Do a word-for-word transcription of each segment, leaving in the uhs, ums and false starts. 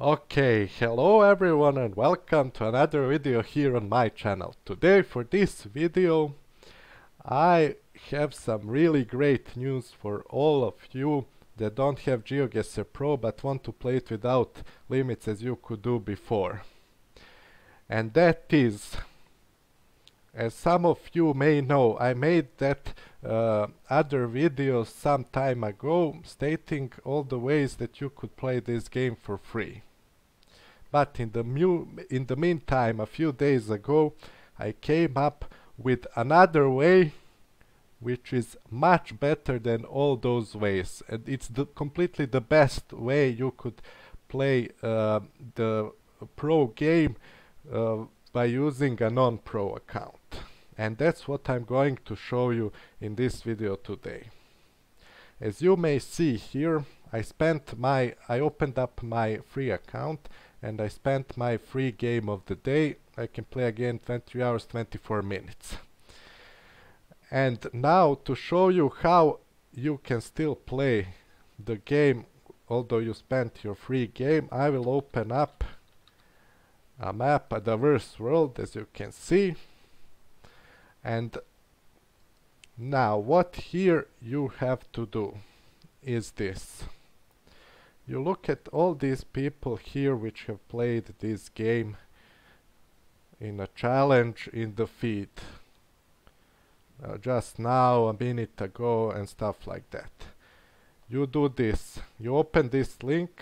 Okay, hello everyone and welcome to another video here on my channel. Today for this video I have some really great news for all of you that don't have GeoGuessr Pro but want to play it without limits as you could do before. And that is, as some of you may know, I made that uh, other video some time ago stating all the ways that you could play this game for free. But in the, in the meantime, a few days ago, I came up with another way which is much better than all those ways. And it's the completely the best way you could play uh, the pro game uh, by using a non-pro account. And that's what I'm going to show you in this video today. As you may see here, I spent my, I opened up my free account and I spent my free game of the day. I can play again twenty-three hours, twenty-four minutes. And now to show you how you can still play the game, although you spent your free game, I will open up a map, a diverse world, as you can see. And now what here you have to do is this. You look at all these people here which have played this game in a challenge in the feed uh, just now, a minute ago, and stuff like that. You do this, you open this link.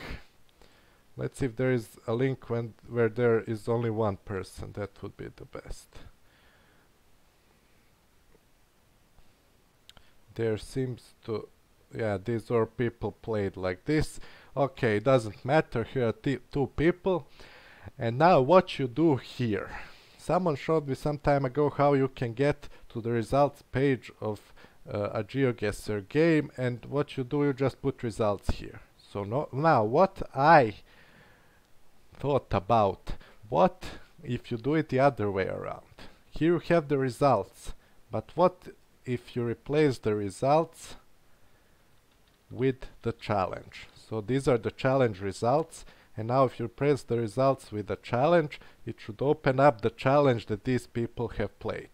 Let's see if there is a link when where there is only one person. That would be the best. There seems to, yeah, these are people played like this. Okay, it doesn't matter, here are two people. And now what you do here. Someone showed me some time ago how you can get to the results page of uh, a GeoGuessr game, and what you do, you just put results here. So no, now what I thought about, what if you do it the other way around? Here you have the results, but what if you replace the results with the challenge? So these are the challenge results, and now if you replace the results with the challenge, it should open up the challenge that these people have played.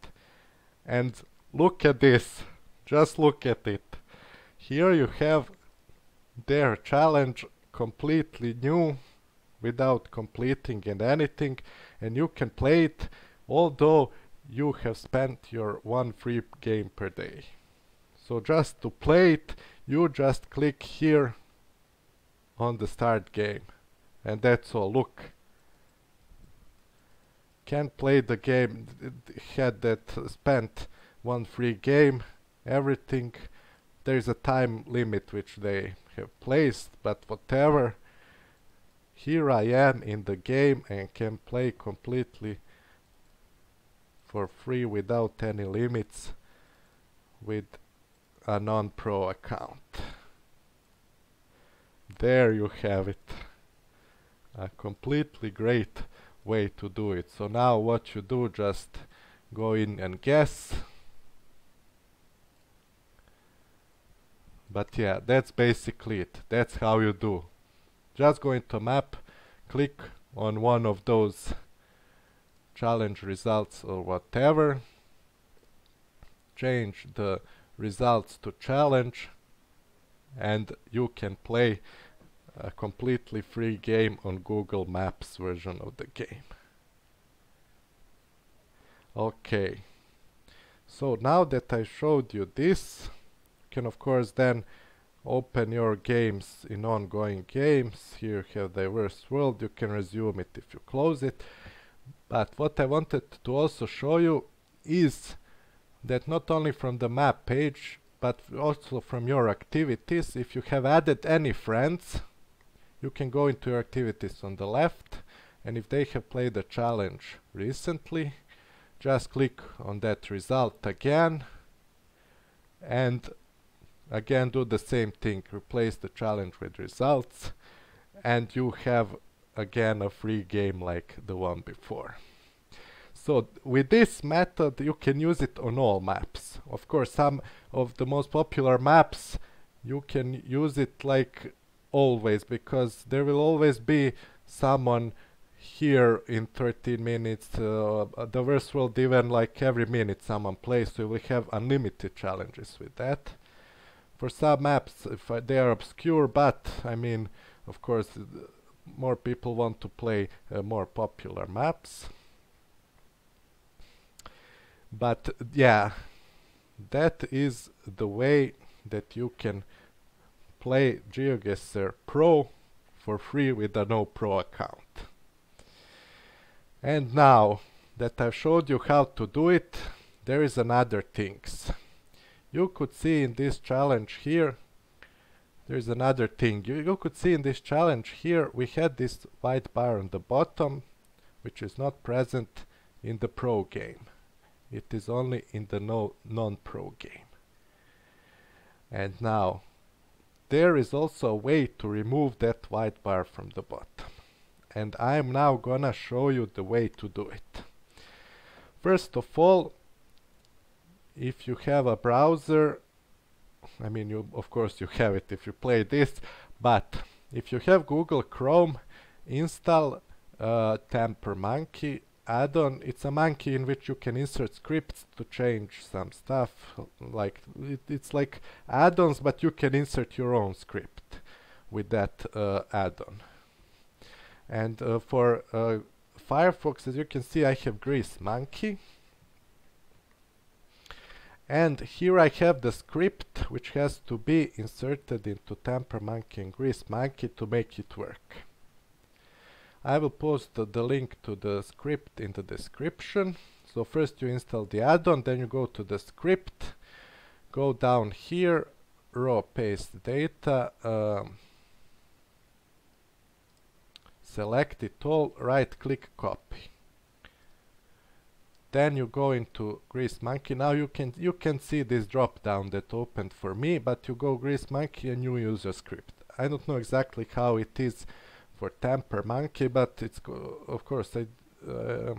And look at this, just look at it. Here you have their challenge completely new, without completing and anything, and you can play it although you have spent your one free game per day. So just to play it, you just click here on the start game, and that's all. Look, can play the game, had that uh, spent one free game, everything. There is a time limit which they have placed, but whatever, here I am in the game and can play completely for free without any limits with a non-pro account. There you have it, a completely great way to do it. So now what you do, just go in and guess. But yeah, that's basically it. That's how you do. Just go into map, click on one of those challenge results or whatever, change the results to challenge, and you can play a completely free game on Google Maps version of the game. Okay, so now that I showed you this, can of course then open your games in ongoing games. Here you have diverse world, you can resume it if you close it. But what I wanted to also show you is that not only from the map page but also from your activities, if you have added any friends, you can go into your activities on the left, and if they have played a challenge recently, just click on that result again, and again do the same thing, replace the challenge with results, and you have again a free game like the one before. So with this method you can use it on all maps. Of course, some of the most popular maps you can use it like always, because there will always be someone here in thirteen minutes, uh, the virtual event, like every minute someone plays, so you will have unlimited challenges with that. For some apps, if uh, they are obscure, but I mean, of course, uh, more people want to play uh, more popular maps. But yeah, that is the way that you can play GeoGuessr Pro for free with a no pro account. And now that I've showed you how to do it, there is another things. You could see in this challenge here, there is another thing. You, you could see in this challenge here, we had this white bar on the bottom, which is not present in the pro game. It is only in the no, non-pro game. And now, there is also a way to remove that white bar from the bottom. And I'm now gonna show you the way to do it. First of all, if you have a browser, I mean, you of course you have it if you play this, but if you have Google Chrome, install uh, TamperMonkey add-on. It's a monkey in which you can insert scripts to change some stuff. Like it, it's like add-ons, but you can insert your own script with that uh, add-on. And uh, for uh, Firefox, as you can see, I have GreaseMonkey. And here I have the script which has to be inserted into TamperMonkey and GreaseMonkey to make it work. I will post uh, the link to the script in the description. So first you install the add-on, then you go to the script, go down here, raw paste data, um, select it all, right click, copy. Then you go into GreaseMonkey. Now you can you can see this drop down that opened for me, but you go GreaseMonkey and new user script. I don't know exactly how it is for TamperMonkey, but it's co of course I, uh,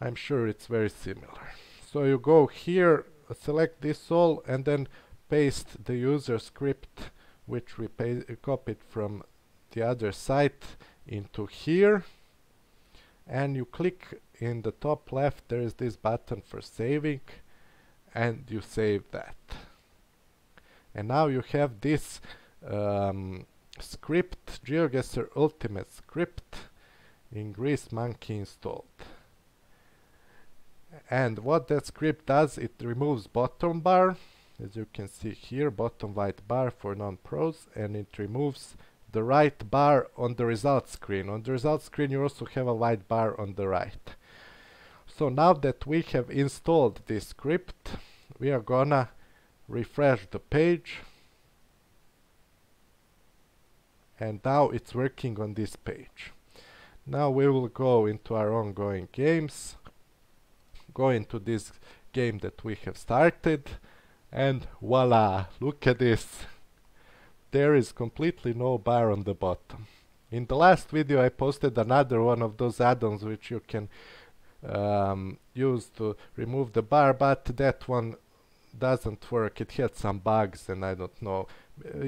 I'm sure it's very similar. So you go here, select this all, and then paste the user script which we copied from the other site into here, and you click in the top left. There is this button for saving, and you save that. And now you have this um, script, GeoGuessr Ultimate script in GreaseMonkey installed. And what that script does, it removes bottom bar, as you can see here, bottom white bar for non-pros, and it removes the right bar on the result screen. On the result screen you also have a white bar on the right. So now that we have installed this script, we are gonna refresh the page. And now it's working on this page. Now we will go into our ongoing games, go into this game that we have started, and voila, look at this. There is completely no bar on the bottom. In the last video I posted another one of those add-ons which you can um, use to remove the bar, but that one doesn't work. It had some bugs and I don't know. Uh,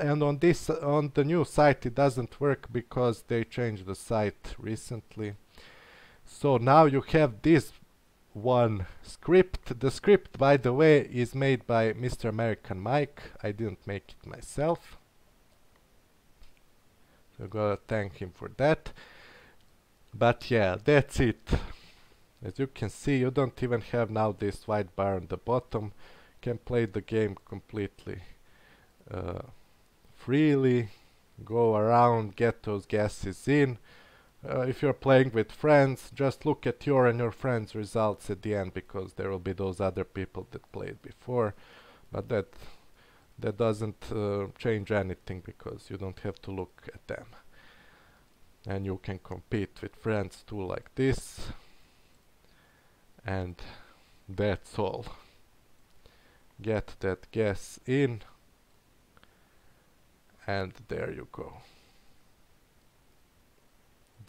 and on this, uh, on the new site it doesn't work because they changed the site recently. So now you have this one script. The script, by the way, is made by MrAmericanMike. I didn't make it myself, so gotta thank him for that. But yeah, that's it. As you can see, you don't even have now this white bar on the bottom. Can play the game completely uh, freely, go around, get those guesses in. Uh, if you're playing with friends, just look at your and your friends' results at the end, because there will be those other people that played before. But that that doesn't uh, change anything, because you don't have to look at them. And you can compete with friends too, like this. And that's all. Get that guess in, and there you go.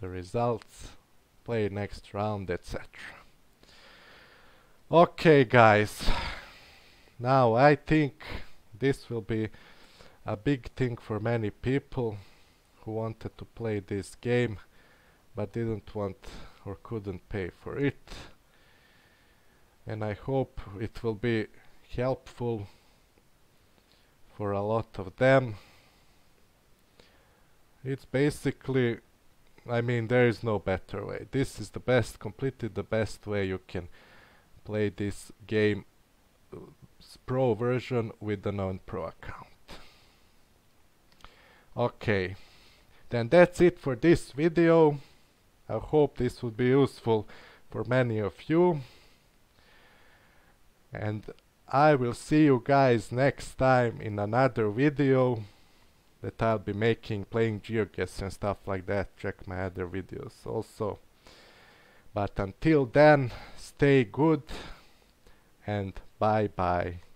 The results, play next round, et cetera. Okay guys, now I think this will be a big thing for many people who wanted to play this game but didn't want or couldn't pay for it. And I hope it will be helpful for a lot of them. It's basically, I mean, there is no better way. This is the best, completely the best way you can play this game, uh, pro version with the non-pro account. Okay, then that's it for this video. I hope this would be useful for many of you. And I will see you guys next time in another video that I'll be making, playing GeoGuessr and stuff like that. Check my other videos also. But until then, stay good and bye bye.